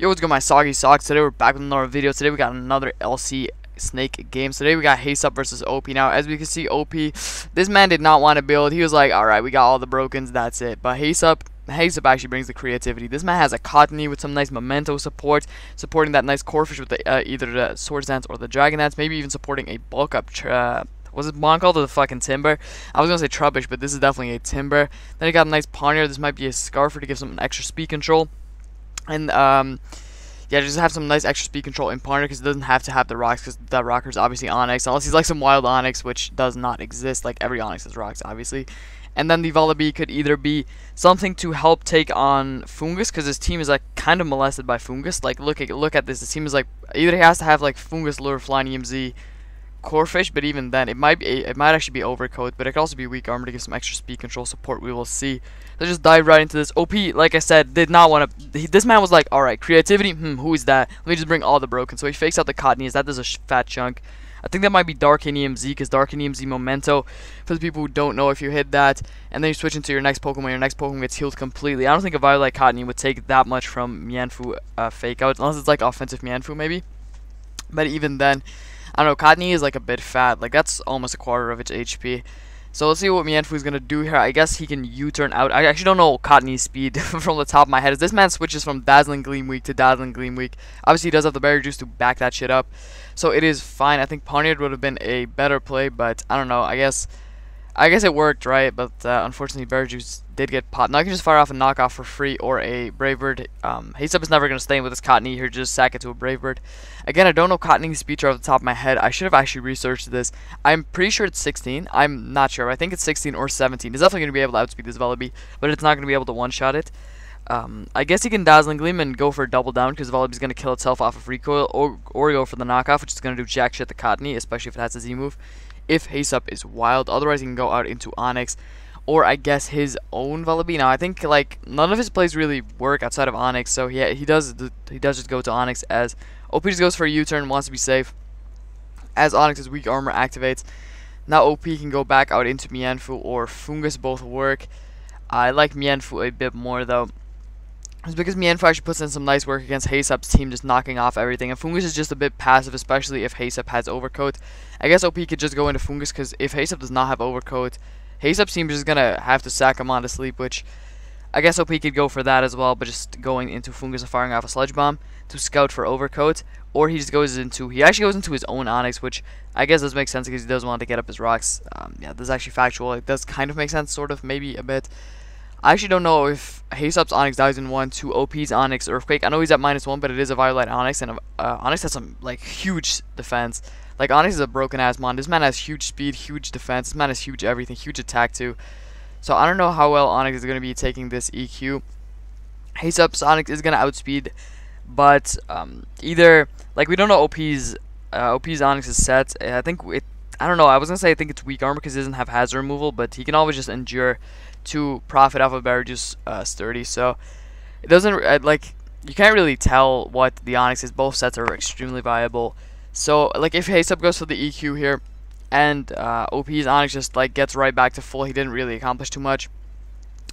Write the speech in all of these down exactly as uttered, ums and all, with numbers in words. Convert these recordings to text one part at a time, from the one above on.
Yo, what's good, my soggy socks? Today we're back with another video. Today we got another L C snake game. Today we got Heysup versus O P. Now, as we can see, O P, this man did not want to build. He was like, alright, we got all the brokens, that's it. But Heysup, Heysup actually brings the creativity. This man has a Cottonee with some nice memento support, supporting that nice Corphish with the, uh, either the Swords Dance or the Dragon Dance, maybe even supporting a bulk up trap. Was it Bonkald or the fucking Timburr? I was going to say Trubbish, but this is definitely a Timburr. Then he got a nice Pawniard. This might be a Scarfer to give some extra speed control. And, um, yeah, just have some nice extra speed control in Pawniard, because it doesn't have to have the rocks, because that rocker's obviously Onix, unless he's like some wild Onix, which does not exist. Like, every Onix is rocks, obviously. And then the Vullaby could either be something to help take on Foongus, because his team is like kind of molested by Foongus. Like, look at, look at this. This team is like, either he has to have like Foongus, Lure, Flying E M Z, Corphish, but even then, it might be, it might actually be Overcoat, but it could also be Weak Armor to give some extra speed control support. We will see. Let's just dive right into this. O P, like I said, did not want to. This man was like, alright, creativity, hmm, who is that? Let me just bring all the broken. So he fakes out the Cottonees. That does a sh fat chunk. I think that might be Dark and E M Z, because Dark and E M Z Memento, for the people who don't know, if you hit that, and then you switch into your next Pokemon, your next Pokemon gets healed completely. I don't think a Violet like Cottonee would take that much from Mienfoo uh, fake out, unless it's like offensive Mienfoo, maybe. But even then, I don't know, Cottonee is like a bit fat, like that's almost a quarter of its H P. So let's see what Mienfoo is going to do here. I guess he can U-turn out. I actually don't know Cottonee's speed from the top of my head. As this man switches from Dazzling Gleam Weak to Dazzling Gleam Weak. Obviously he does have the Berry Juice to back that shit up, so it is fine. I think Pawniard would have been a better play, but I don't know. I guess I guess it worked, right? But uh, unfortunately Berry Juice did get popped. Now I can just fire off a knockoff for free or a Brave Bird. Um, Heysup is never going to stay in with this Cottonee here. Just sack it to a Brave Bird. Again, I don't know Cottonee's speed chart off the top of my head. I should have actually researched this. I'm pretty sure it's sixteen. I'm not sure. I think it's sixteen or seventeen. He's definitely going to be able to outspeed this Vullaby, but it's not going to be able to one-shot it. Um, I guess he can Dazzling Gleam and go for a double down, because Vullaby's going to kill itself off of recoil, or, or go for the knockoff, which is going to do jack shit to Cottonee, especially if it has a Z-move. If Heysup is wild, otherwise he can go out into Onix, or I guess his own Vullaby. Now I think like none of his plays really work outside of Onix, so he he does he does just go to Onix as O P just goes for a U-turn, wants to be safe. As Onix's weak armor activates, now O P can go back out into Mienfoo or Foongus, both work. I like Mienfoo a bit more though. It's because Mienfoo actually puts in some nice work against Heysup's team, just knocking off everything. And Foongus is just a bit passive, especially if Heysup has Overcoat. I guess O P could just go into Foongus, because if Heysup does not have Overcoat, Heysup's team is just going to have to sack him on to sleep, which I guess O P could go for that as well, but just going into Foongus and firing off a Sludge Bomb to scout for Overcoat. Or he just goes into, he actually goes into his own Onix, which I guess does make sense because he does want to get up his rocks. Um, yeah, this is actually factual. It does kind of make sense, sort of, maybe a bit. I actually don't know if Heysup's Onix dies in one to O P's Onix Earthquake. I know he's at minus one, but it is a Violet Onix, and uh, Onix has some like huge defense. Like Onix is a broken ass mon. This man has huge speed, huge defense. This man has huge everything, huge attack too. So I don't know how well Onix is going to be taking this E Q. Heysup's Onix is going to outspeed, but um, either like we don't know O P's uh, O P's Onix is set. I think it. I don't know. I was gonna say I think it's weak armor because he doesn't have hazard removal, but he can always just endure to profit off of Berry Juice uh, sturdy. So it doesn't like you can't really tell what the Onix is. Both sets are extremely viable. So like if Heysup goes for the E Q here, and uh, O P's Onix just like gets right back to full, he didn't really accomplish too much.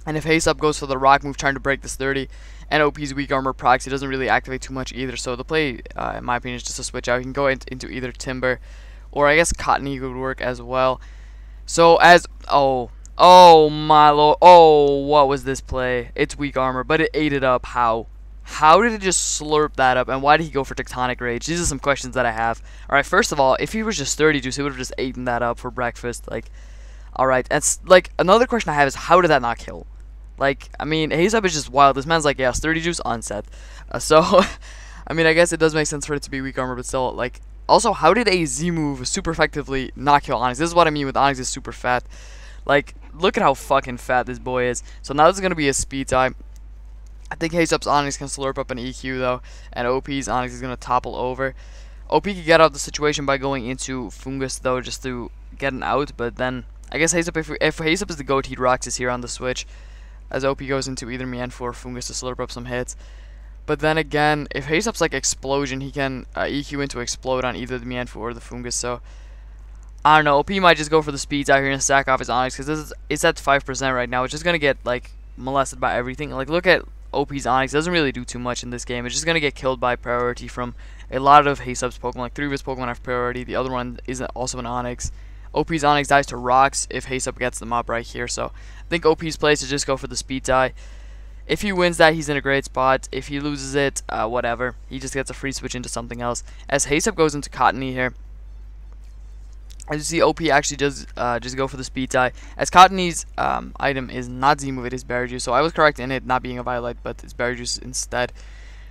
And if Heysup goes for the rock move trying to break this sturdy, and O P's weak armor procs, he doesn't really activate too much either. So the play, uh, in my opinion, is just to switch out. He can go in into either Timburr, or I guess Cottonee would work as well. So as oh. Oh my lord, oh, what was this play? It's weak armor, but it ate it up. How? How did it just slurp that up, and why did he go for Tectonic Rage? These are some questions that I have. Alright, first of all, if he was just sturdy juice, he would have just eaten that up for breakfast. Like, alright, that's, like, another question I have is, how did that not kill? Like, I mean, Heysup is just wild. This man's like, yeah, sturdy juice, onset. Uh, so, I mean, I guess it does make sense for it to be weak armor, but still, like, also, how did a Z-move super effectively not kill Onix? This is what I mean with Onix is super fat. Like, look at how fucking fat this boy is. So now this is going to be a speed time. I think Heysup's Onix can slurp up an E Q though, and O P's Onix is going to topple over. O P can get out of the situation by going into Foongus though, just to get an out, but then I guess Heysup, if, if Heysup is the goat, he'd rocks is here on the switch, as O P goes into either Mienfoo or Foongus to slurp up some hits. But then again, if Heysup's like Explosion, he can uh, E Q into Explode on either the Mienfoo or the Foongus, so I don't know, O P might just go for the speeds out here and sack off his Onix, because this is, it's at five percent right now, which is going to get, like, molested by everything. Like, look at O P's Onix doesn't really do too much in this game. It's just going to get killed by priority from a lot of Heysup's Pokemon. Like, three of his Pokemon have priority. The other one is also an Onix. O P's Onix dies to rocks if Heysup gets them up right here. So I think O P's place is just go for the speed tie. If he wins that, he's in a great spot. If he loses it, uh, whatever. He just gets a free switch into something else. As Heysup goes into Cottonee here, as you see, O P actually does uh, just go for the speed tie. As Cottonee's um, item is not Z-move, it is Bearjuice. So I was correct in it not being a Violite, but it's Bearjuice instead.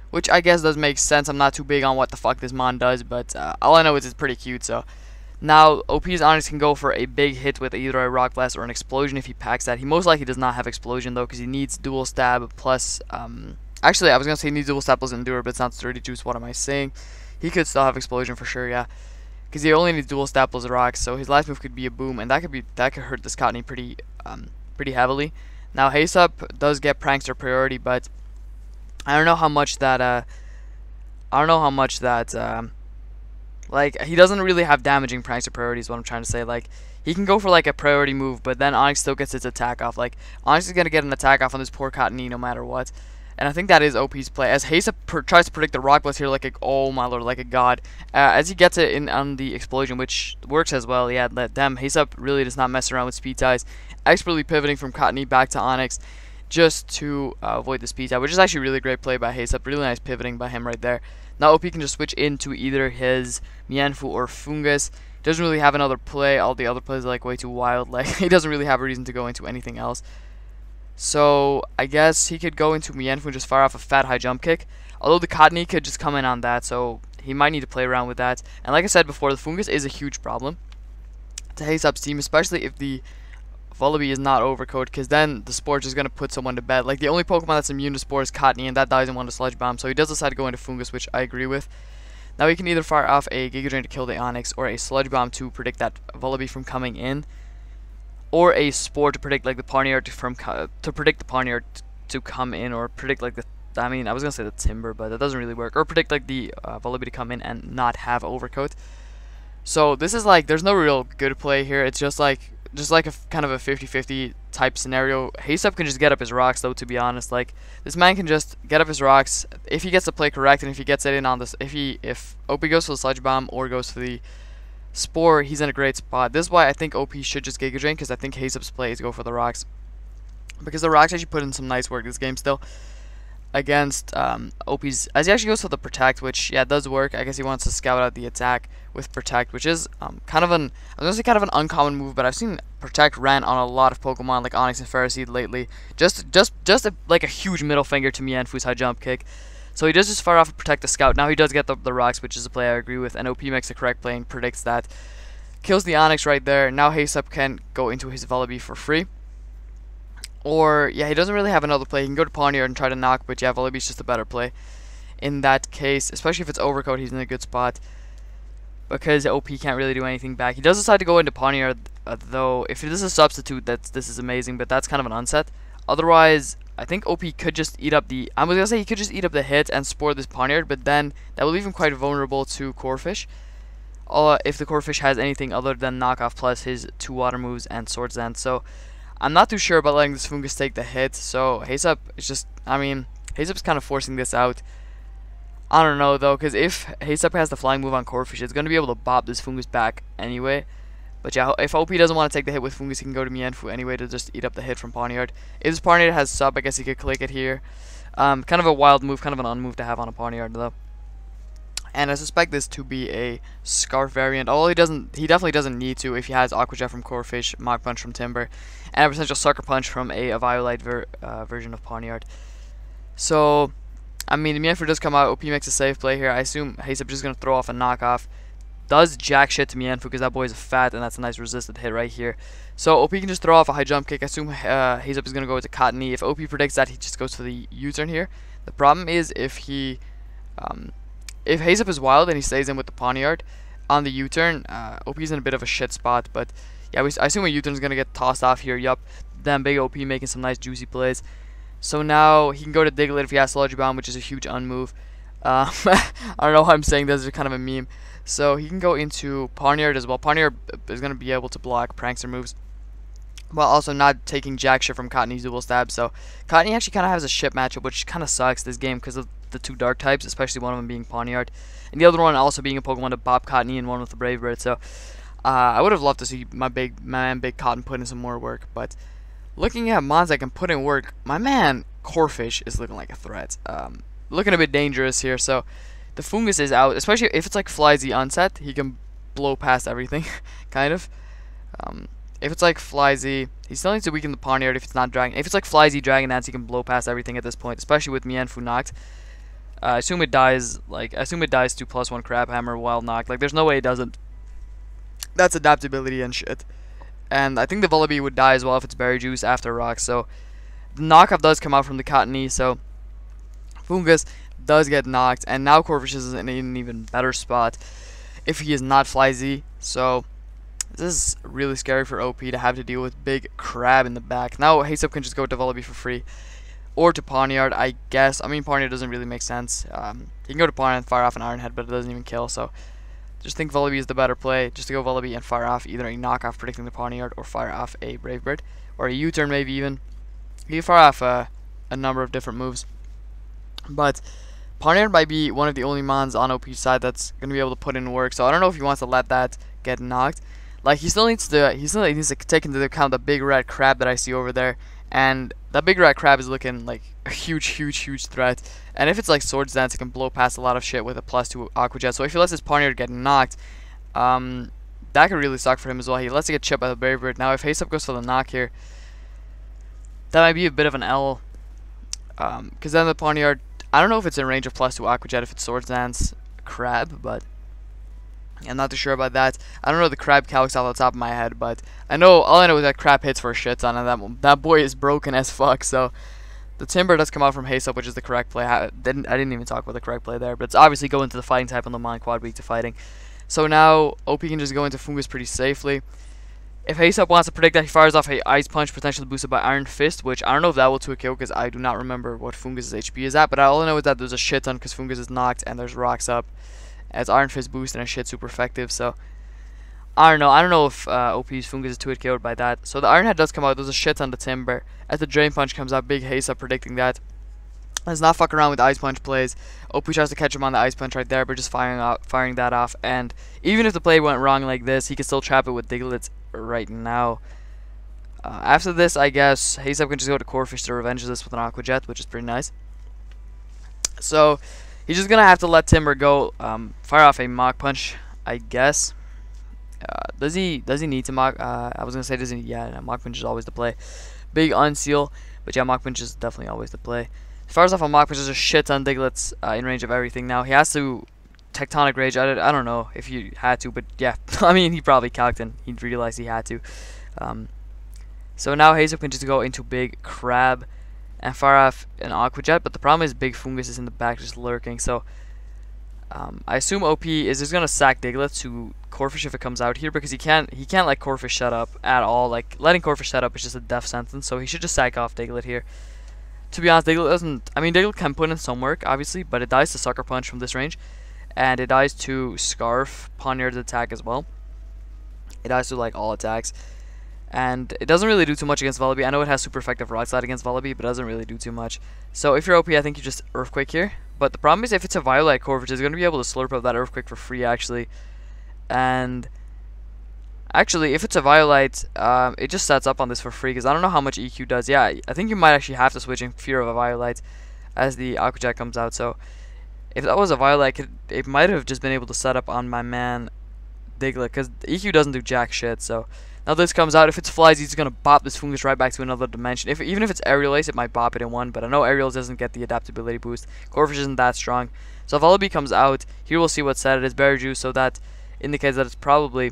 Which I guess does make sense. I'm not too big on what the fuck this mon does, but uh, all I know is it's pretty cute, so... Now, O P's Onix can go for a big hit with either a Rock Blast or an Explosion if he packs that. He most likely does not have Explosion, though, because he needs Dual Stab plus... Um, actually, I was going to say he needs Dual Stab plus Endure, but it's not Sturdy Juice. What am I saying? He could still have Explosion for sure, yeah. Because he only needs Dual Stab plus Rocks, so his last move could be a Boom, and that could be that could hurt this Cottonee pretty, um, pretty heavily. Now, Heysup does get Prankster priority, but I don't know how much that... Uh, I don't know how much that... Um, Like, he doesn't really have damaging Prankster priority is what I'm trying to say. Like, he can go for, like, a priority move, but then Onix still gets its attack off. Like, Onix is going to get an attack off on this poor Cottonee no matter what. And I think that is O P's play. As Heysup tries to predict the Rock Blast here like a, oh my lord, like a god. Uh, as he gets it in on the Explosion, which works as well. Yeah, let them. Heysup really does not mess around with speed ties. Expertly pivoting from Cottonee back to Onix just to uh, avoid the speed tie, which is actually really great play by Heysup. Really nice pivoting by him right there. Now O P can just switch into either his Mienfoo or Foongus. Doesn't really have another play. All the other plays are like way too wild. Like, he doesn't really have a reason to go into anything else. So I guess he could go into Mienfoo and just fire off a fat high jump kick. Although the Cottonee could just come in on that, so he might need to play around with that. And like I said before, the Foongus is a huge problem to Heysup's team, especially if the Vullaby is not overcoat, because then the Spore is going to put someone to bed. Like, the only Pokemon that's immune to Spore is Cottonee, and that dies in one to Sludge Bomb, so he does decide to go into Foongus, which I agree with. Now he can either fire off a Giga Drain to kill the Onix, or a Sludge Bomb to predict that Vullaby from coming in, or a Spore to predict, like, the Pawniard from to predict the Pawniard to come in, or predict, like, the... I mean, I was going to say the Timburr, but that doesn't really work. Or predict, like, the uh, Vullaby to come in and not have overcoat. So this is, like, there's no real good play here. It's just, like... Just like a kind of a fifty fifty type scenario. Heysup can just get up his rocks, though, to be honest. Like, this man can just get up his rocks if he gets the play correct, and if he gets it in on this, if he if O P goes for the Sludge Bomb or goes for the Spore, he's in a great spot. This is why I think O P should just Giga Drain, because I think Heysup's play is go for the rocks, because the rocks actually put in some nice work this game still against um, O P's, as he actually goes for the Protect, which, yeah, does work. I guess he wants to scout out the attack with Protect, which is um, kind of an, I was going to say kind of an uncommon move, but I've seen Protect ran on a lot of Pokemon, like Onix and Ferroseed lately. Just, just, just a, like a huge middle finger to Mienfoo's high jump kick. So he does just fire off a Protect the Scout. Now he does get the, the Rocks, which is a play I agree with, and O P makes the correct play and predicts that. Kills the Onix right there. Now Heysup can go into his Vullaby for free. Or, yeah, he doesn't really have another play. He can go to Pawniard and try to knock, but yeah, Vullaby's just a better play in that case. Especially if it's overcoat, he's in a good spot, because O P can't really do anything back. He does decide to go into Pawniard, uh, though. If it is a substitute, that's, this is amazing, but that's kind of an unset. Otherwise, I think O P could just eat up the... I was going to say he could just eat up the hit and Spore this Pawniard, but then that will leave him quite vulnerable to Corphish. Uh, if the Corphish has anything other than Knockoff plus his two water moves and Swords End, so... I'm not too sure about letting this Foongus take the hit, so Heysup is just, I mean, Heysup's kind of forcing this out. I don't know, though, because if Heysup has the flying move on Corphish, it's going to be able to bop this Foongus back anyway. But yeah, if O P doesn't want to take the hit with Foongus, he can go to Mienfoo anyway to just eat up the hit from Pawniard. If this Pawniard has sub, I guess he could click it here. Um, kind of a wild move, kind of an unmove to have on a Pawniard, though. And I suspect this to be a Scarf variant, although he doesn't, he definitely doesn't need to if he has Aqua Jet from Corphish, Mach Punch from Timburr, and a potential Sucker Punch from a, a Violite ver, uh, version of Pawniard. So, I mean, Mienfoo does come out, O P makes a safe play here. I assume Heysup just going to throw off a knockoff. Does jack shit to Mienfoo, because that boy's a fat, and that's a nice resisted hit right here. So O P can just throw off a high jump kick. I assume uh, Heysup is going to go to Cottonee. If O P predicts that, he just goes for the U-turn here. The problem is if he... Um, If Heysup is wild and he stays in with the Pawniard on the U-turn, uh, O P's in a bit of a shit spot. But yeah, we, I assume a U-turn is going to get tossed off here. Yup, damn big O P making some nice juicy plays. So now he can go to Diglett if he has Sludge Bomb, which is a huge unmove. Um, I don't know why I'm saying this, is kind of a meme. So he can go into Pawniard as well. Pawniard is going to be able to block Prankster moves. Well, also not taking jack shit from Cottonee's dual stab. So Cottonee actually kind of has a shit matchup, which kind of sucks this game because of the two dark types, especially one of them being Pawniard, and the other one also being a Pokemon to bop Cottonee and one with the Brave Bird. So uh, I would have loved to see my big my man Big Cotton put in some more work. But looking at mons that can put in work, my man Corphish is looking like a threat. Um, looking a bit dangerous here. So the Foongus is out, especially if it's like Flyzy Unset, he can blow past everything, kind of. Um, If it's like Flyzy, he still needs to weaken the Pawniard if it's not Dragon. If it's like Flyzy Dragon Dance, he can blow past everything at this point, especially with Mienfoo knocked. Uh, I assume it dies, like, I assume it dies to plus one Crab Hammer while knocked. Like, there's no way it doesn't. That's adaptability and shit. And I think the Vullaby would die as well if it's Berry Juice after Rock. So, the knockoff does come out from the Cottonee, so Foongus does get knocked. And now Corphish is in an even better spot if he is not Flyzy. So this is really scary for O P to have to deal with big crab in the back. Now Heysup can just go to Vullaby for free. Or to Pawniard, I guess. I mean, Pawniard doesn't really make sense. Um, he can go to Pawniard and fire off an Iron Head, but it doesn't even kill. So just think Vullaby is the better play. Just to go Vullaby and fire off either a knockoff predicting the Pawniard or fire off a Brave Bird. Or a U-turn maybe even. You can fire off uh, a number of different moves. But Pawniard might be one of the only mons on O P's side that's going to be able to put in work. So I don't know if he wants to let that get knocked. Like, he still needs to he still needs to take into account the big red crab that I see over there, and that big red crab is looking like a huge, huge, huge threat. And if it's like Swords Dance, it can blow past a lot of shit with a plus two Aqua Jet. So if he lets his Pawniard get knocked, um, that could really suck for him as well. He lets it get chipped by the Berry Bird. Now if Heysup goes for the knock here, that might be a bit of an L, because um, then the Pawniard, I don't know if it's in range of plus two Aqua Jet if it's Swords Dance crab, but I'm not too sure about that. I don't know the crab calcs off the top of my head, but I know all I know is that crab hits for a shit ton, and that that boy is broken as fuck. So the Timburr does come out from Heysup, which is the correct play. I didn't I didn't even talk about the correct play there, but it's obviously going to the fighting type on the Mon Quad Weak to fighting. So now O P can just go into Foongus pretty safely. If Heysup wants to predict that, he fires off a Ice Punch, potentially boosted by Iron Fist, which I don't know if that will to a kill because I do not remember what Foongus' H P is at. But all I know is that there's a shit ton because Foongus is knocked and there's rocks up. As Iron Fist boost and a shit super effective, so I don't know. I don't know if uh, O P's Foongus is two hit K O'd by that. So the Iron Head does come out. There's a shit ton to Timburr. As the Drain Punch comes out, big Heysup predicting that. Let's not fuck around with Ice Punch plays. O P tries to catch him on the Ice Punch right there, but just firing off, firing that off. And even if the play went wrong like this, he could still trap it with Diglett right now. Uh, after this, I guess Heysup can just go to Corphish to revenge this with an Aqua Jet, which is pretty nice. So he's just going to have to let Timburr go, um, fire off a Mach Punch, I guess. Uh, does he Does he need to Mach? Uh, I was going to say, does he? Yeah, Mach Punch is always the play. Big Unseal, but yeah, Mach Punch is definitely always the play. Fires off a Mach Punch, there's a shit ton Diglett's uh, in range of everything now. He has to Tectonic Rage. I, I don't know if he had to, but yeah. I mean, he probably calced and he realized he had to. Um, so now Heysup can just go into Big Crab and fire off an Aqua Jet, but the problem is Big Foongus is in the back just lurking, so um, I assume O P is just gonna sack Diglett to Corphish if it comes out here, because he can't he can't let Corphish shut up at all. Like, letting Corphish shut up is just a death sentence, so he should just sack off Diglett here. To be honest, Diglett doesn't I mean Diglett can put in some work, obviously, but it dies to Sucker Punch from this range. And it dies to Scarf, Pawniard's attack as well. It dies to like all attacks. And it doesn't really do too much against Vullaby. I know it has super effective Rock Slide against Vullaby, but it doesn't really do too much. So if you're O P, I think you just Earthquake here. But the problem is, if it's a Violet Corphish, it's going to be able to slurp up that Earthquake for free, actually. And actually, if it's a Violet, um, it just sets up on this for free, because I don't know how much E Q does. Yeah, I think you might actually have to switch in fear of a Violet as the Aqua Jet comes out. So if that was a Violet, it might have just been able to set up on my man Diglett, because E Q doesn't do jack shit, so now this comes out. If it's Flyzy, it's going to bop this Foongus right back to another dimension. If Even if it's Aerial Ace, it might bop it in one, but I know Aerial doesn't get the adaptability boost. Corphish isn't that strong. So if Vullaby comes out, here we'll see what set it is. Berry Juice, so that indicates that it's probably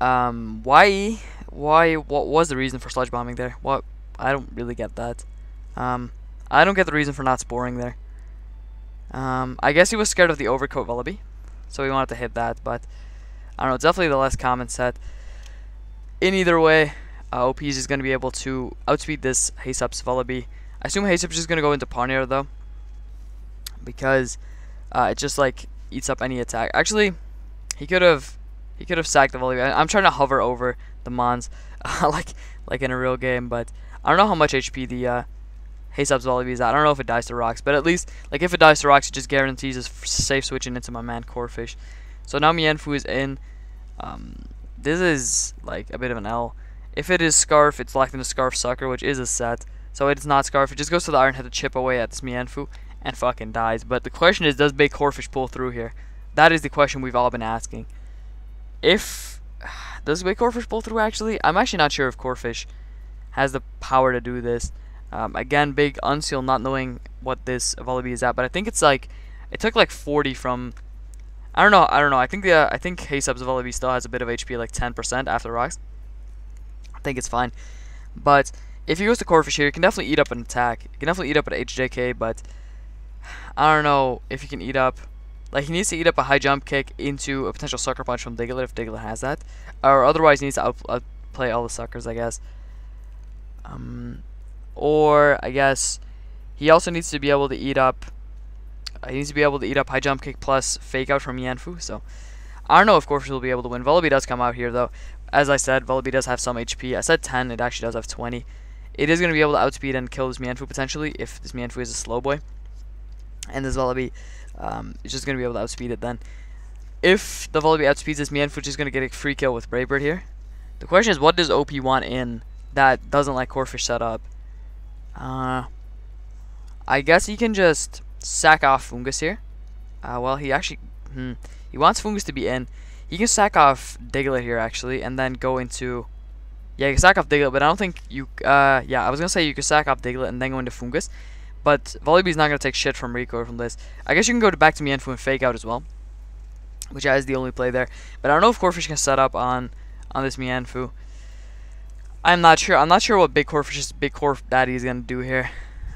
Um, why? Why? What was the reason for Sludge Bombing there? What? I don't really get that. Um, I don't get the reason for not Sporing there. Um, I guess he was scared of the Overcoat Vullaby, so he wanted to hit that, but I don't know, it's definitely the less common set. In either way, uh, O P is just going to be able to outspeed this Heysup's Vullaby. I assume Heysup's just going to go into Pawniard, though, because uh, it just, like, eats up any attack. Actually, he could have he could have sacked the Vullaby. I'm trying to hover over the mons uh, like like in a real game. But I don't know how much H P the uh, Heysup's Volibear is at. I don't know if it dies to rocks, but at least like if it dies to rocks, it just guarantees us safe switching into my man Corphish. So now Mienfoo is in. Um, this is like a bit of an L. If it is Scarf, it's locked into Scarf Sucker, which is a set. So it's not Scarf. It just goes to the Iron Head to chip away at this Mienfoo and fucking dies. But the question is, does Big Corphish pull through here? That is the question we've all been asking. If... Does Big Corphish pull through, actually? I'm actually not sure if Corphish has the power to do this. Um, again, Big Unseal not knowing what this Vullaby is at. But I think it's like... It took like forty from... I don't know. I don't know. I think the uh, I think Heysup's Vullaby still has a bit of H P, like ten percent after rocks. I think it's fine. But if he goes to Corphish here, he can definitely eat up an attack. He can definitely eat up an H J K, but I don't know if he can eat up. Like, he needs to eat up a high jump kick into a potential sucker punch from Diglett if Diglett has that. Or otherwise, he needs to outplay all the suckers, I guess. Um, or, I guess, he also needs to be able to eat up. He needs to be able to eat up high jump kick plus fake out from Mienfoo. So, I don't know if Corphish will be able to win. Vullaby does come out here, though. As I said, Vullaby does have some H P. I said ten, it actually does have twenty. It is going to be able to outspeed and kill this Mienfoo potentially if this Mienfoo is a slow boy. And this Vullaby um, is just going to be able to outspeed it then. If the Vullaby outspeeds this Mienfoo, is going to get a free kill with Brave Bird here. The question is, what does O P want in that doesn't like Corphish set up? Uh, I guess he can just sack off Foongus here. Uh, well, he actually... Hmm, he wants Foongus to be in. You can sack off Diglett here, actually, and then go into... Yeah, you can sack off Diglett, but I don't think you... Uh, yeah, I was going to say you can sack off Diglett and then go into Foongus. But Volibear's not going to take shit from recoil from this. I guess you can go to back to Mienfoo and fake out as well, which is the only play there. But I don't know if Corphish can set up on on this Mienfoo. I'm not sure. I'm not sure what Big Corphish's Big Corph Daddy is going to do here.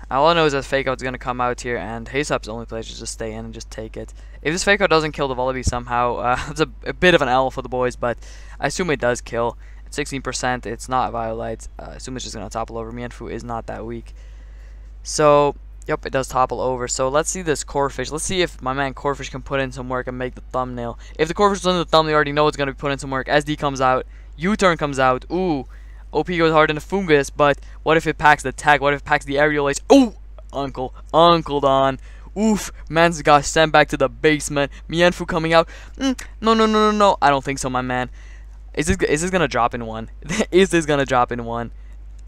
All I know is that fake out's going to come out here, and Heysup's only play is just stay in and just take it. If this fake out doesn't kill the Vullaby somehow, uh, it's a, a bit of an L for the boys, but I assume it does kill. At sixteen percent, it's not Violite. Uh, I assume it's just going to topple over. Mienfoo is not that weak. So, yep, it does topple over. So let's see this Corphish. Let's see if my man Corphish can put in some work and make the thumbnail. If the Corphish is in the thumbnail, you already know it's going to be put in some work. S D comes out. U-turn comes out. Ooh. O P goes hard into Foongus, but what if it packs the tag? What if it packs the aerial ace? Ooh! Uncle. Uncled on. Oof. Man's got sent back to the basement. Mienfoo coming out. Mm, no, no, no, no, no. I don't think so, my man. Is this, is this going to drop in one? Is this going to drop in one?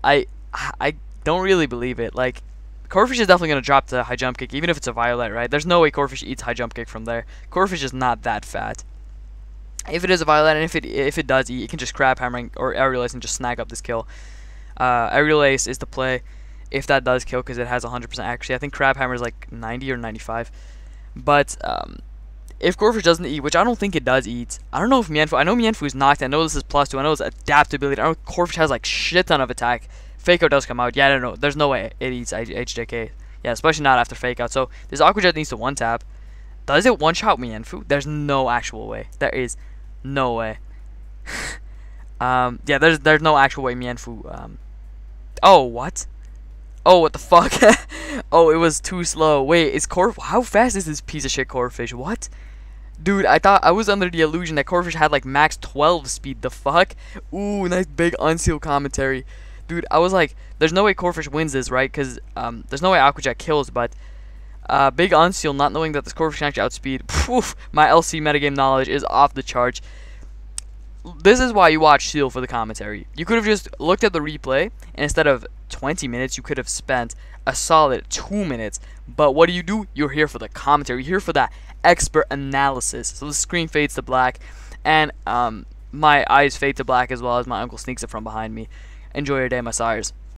I I don't really believe it. Like, Corphish is definitely going to drop the high jump kick, even if it's a Violite, right? There's no way Corphish eats high jump kick from there. Corphish is not that fat. If it is a Violet, and if it if it does eat, it can just crab hammering or aerial ace and just snag up this kill. Uh, aerial ace is the play if that does kill because it has one hundred percent accuracy. I think crab hammer is like ninety or ninety-five. But um, if Corphish doesn't eat, which I don't think it does eat, I don't know if Mienfoo. I know Mienfoo is knocked. I know this is plus two. I know it's adaptability. I know Corphish has like shit ton of attack. Fake out does come out. Yeah, I don't know. There's no way it eats H J K. Yeah, especially not after fake out. So this Aqua Jet needs to one tap. Does it one shot Mienfoo? There's no actual way. There is. No way. um, yeah, there's there's no actual way Mienfoo. Um, oh what? Oh what the fuck? Oh, it was too slow. Wait, is Corph? How fast is this piece of shit Corphish? What? Dude, I thought I was under the illusion that Corphish had like max twelve speed. The fuck? Ooh, nice big unsealed commentary. Dude, I was like, there's no way Corphish wins this, right? Cause um, there's no way Aqua Jet kills, but. Uh, big Unseal, not knowing that this Corphish can actually outspeed. Poof, my L C metagame knowledge is off the charts. This is why you watch Seal for the commentary. You could have just looked at the replay, and instead of twenty minutes, you could have spent a solid two minutes. But what do you do? You're here for the commentary. You're here for that expert analysis. So the screen fades to black, and um, my eyes fade to black as well as my uncle sneaks it from behind me. Enjoy your day, my sires.